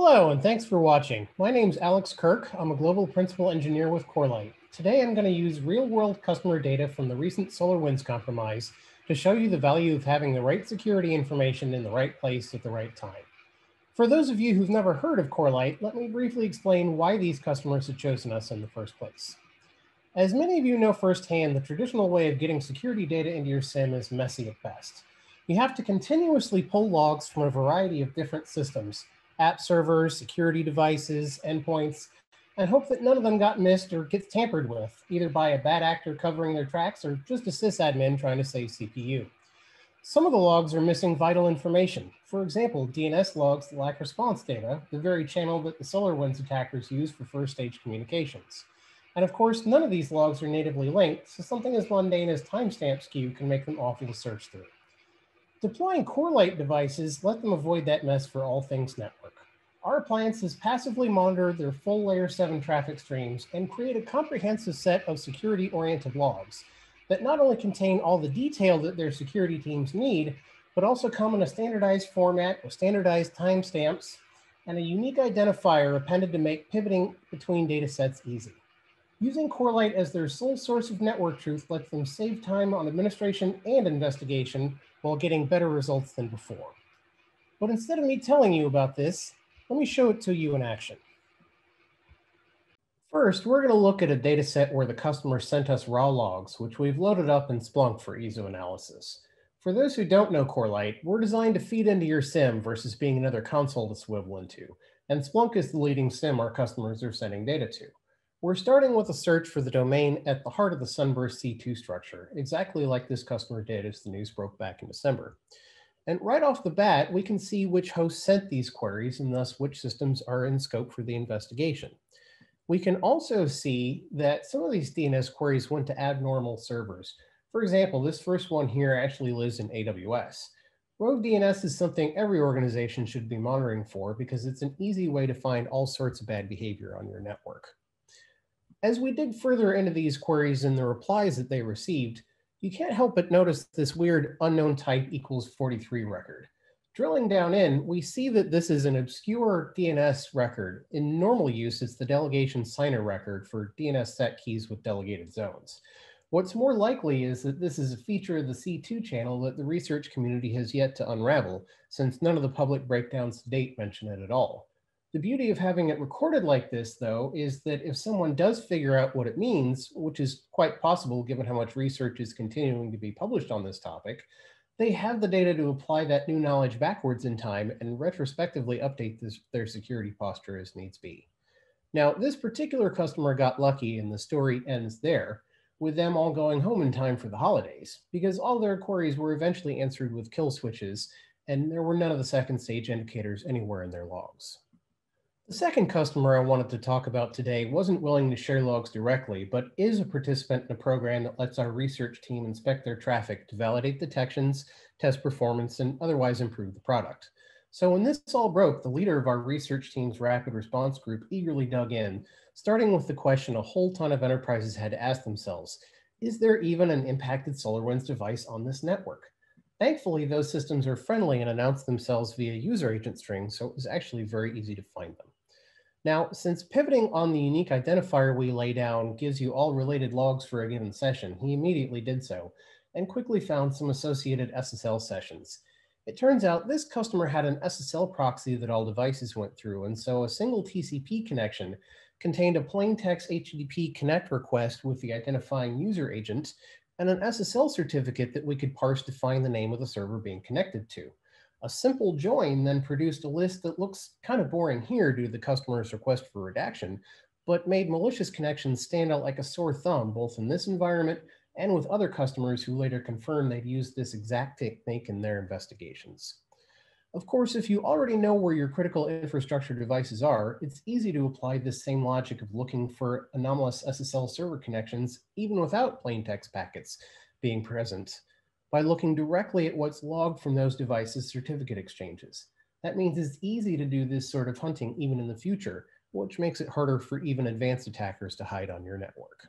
Hello, and thanks for watching. My name's Alex Kirk. I'm a global principal engineer with Corelight. Today, I'm going to use real-world customer data from the recent SolarWinds compromise to show you the value of having the right security information in the right place at the right time. For those of you who've never heard of Corelight, let me briefly explain why these customers had chosen us in the first place. As many of you know firsthand, the traditional way of getting security data into your SIEM is messy at best. You have to continuously pull logs from a variety of different systems, app servers, security devices, endpoints, and hope that none of them got missed or gets tampered with, either by a bad actor covering their tracks or just a sysadmin trying to save CPU. Some of the logs are missing vital information. For example, DNS logs that lack response data, the very channel that the SolarWinds attackers use for first-stage communications. And of course, none of these logs are natively linked, so something as mundane as timestamp skew can make them awful to search through. Deploying Corelight devices let them avoid that mess for all things network. Our appliances passively monitor their full layer 7 traffic streams and create a comprehensive set of security-oriented logs that not only contain all the detail that their security teams need, but also come in a standardized format with standardized timestamps and a unique identifier appended to make pivoting between data sets easy. Using Corelight as their sole source of network truth lets them save time on administration and investigation while getting better results than before. But instead of me telling you about this, let me show it to you in action. First, we're going to look at a data set where the customer sent us raw logs, which we've loaded up in Splunk for ease of analysis. For those who don't know Corelight, we're designed to feed into your SIEM versus being another console to swivel into, and Splunk is the leading SIEM our customers are sending data to. We're starting with a search for the domain at the heart of the Sunburst C2 structure, exactly like this customer did as the news broke back in December. And right off the bat, we can see which hosts sent these queries and thus which systems are in scope for the investigation. We can also see that some of these DNS queries went to abnormal servers. For example, this first one here actually lives in AWS. Rogue DNS is something every organization should be monitoring for because it's an easy way to find all sorts of bad behavior on your network. As we dig further into these queries and the replies that they received, you can't help but notice this weird unknown type equals 43 record. Drilling down in, we see that this is an obscure DNS record. In normal use, it's the delegation signer record for DNSSEC keys with delegated zones. What's more likely is that this is a feature of the C2 channel that the research community has yet to unravel, since none of the public breakdowns to date mention it at all. The beauty of having it recorded like this, though, is that if someone does figure out what it means, which is quite possible given how much research is continuing to be published on this topic, they have the data to apply that new knowledge backwards in time and retrospectively update their security posture as needs be. Now, this particular customer got lucky and the story ends there, with them all going home in time for the holidays, because all their queries were eventually answered with kill switches, and there were none of the second stage indicators anywhere in their logs. The second customer I wanted to talk about today wasn't willing to share logs directly, but is a participant in a program that lets our research team inspect their traffic to validate detections, test performance, and otherwise improve the product. So when this all broke, the leader of our research team's rapid response group eagerly dug in, starting with the question a whole ton of enterprises had to ask themselves: is there even an impacted SolarWinds device on this network? Thankfully, those systems are friendly and announce themselves via user agent strings, so it was actually very easy to find them. Now, since pivoting on the unique identifier we lay down gives you all related logs for a given session, he immediately did so and quickly found some associated SSL sessions. It turns out this customer had an SSL proxy that all devices went through, and so a single TCP connection contained a plain text HTTP connect request with the identifying user agent and an SSL certificate that we could parse to find the name of the server being connected to. A simple join then produced a list that looks kind of boring here due to the customer's request for redaction, but made malicious connections stand out like a sore thumb, both in this environment and with other customers who later confirmed they'd used this exact technique in their investigations. Of course, if you already know where your critical infrastructure devices are, it's easy to apply this same logic of looking for anomalous SSL server connections, even without plain text packets being present, by looking directly at what's logged from those devices' certificate exchanges. That means it's easy to do this sort of hunting even in the future, which makes it harder for even advanced attackers to hide on your network.